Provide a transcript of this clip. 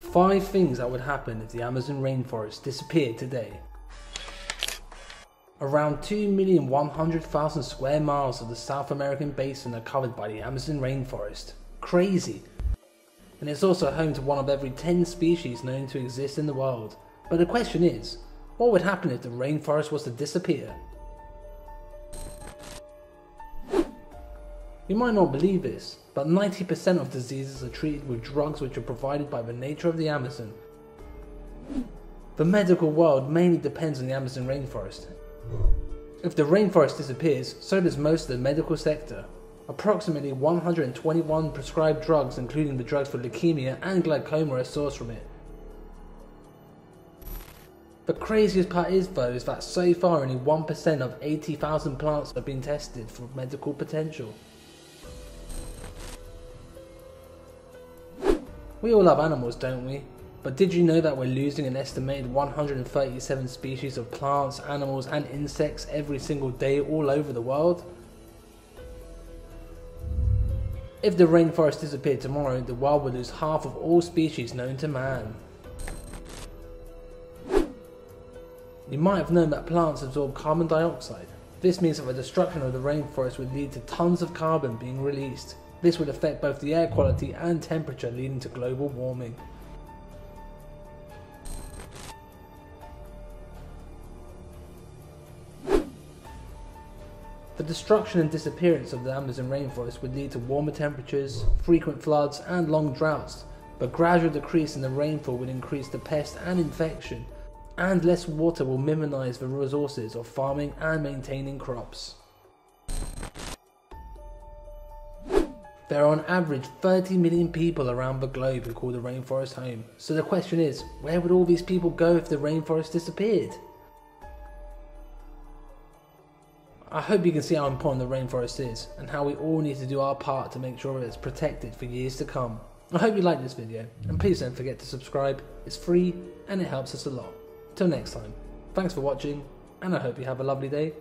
5 things that would happen if the Amazon rainforest disappeared today. Around 2,100,000 square miles of the South American basin are covered by the Amazon rainforest. Crazy! And it's also home to one of every 10 species known to exist in the world. But the question is, what would happen if the rainforest was to disappear? You might not believe this, but 90% of diseases are treated with drugs which are provided by the nature of the Amazon. The medical world mainly depends on the Amazon rainforest. If the rainforest disappears, so does most of the medical sector. Approximately 121 prescribed drugs, including the drugs for leukemia and glaucoma, are sourced from it. The craziest part is though is that so far only 1% of 80,000 plants have been tested for medical potential. We all love animals, don't we? But did you know that we're losing an estimated 137 species of plants, animals and insects every single day all over the world? If the rainforest disappeared tomorrow, the world would lose half of all species known to man. You might have known that plants absorb carbon dioxide. This means that the destruction of the rainforest would lead to tons of carbon being released. This would affect both the air quality and temperature, leading to global warming. The destruction and disappearance of the Amazon rainforest would lead to warmer temperatures, frequent floods and long droughts, but gradual decrease in the rainfall would increase the pest and infection, and less water will minimize the resources of farming and maintaining crops. There are on average 30 million people around the globe who call the rainforest home. So the question is, where would all these people go if the rainforest disappeared? I hope you can see how important the rainforest is and how we all need to do our part to make sure it's protected for years to come. I hope you liked this video and please don't forget to subscribe. It's free and it helps us a lot. Till next time, thanks for watching and I hope you have a lovely day.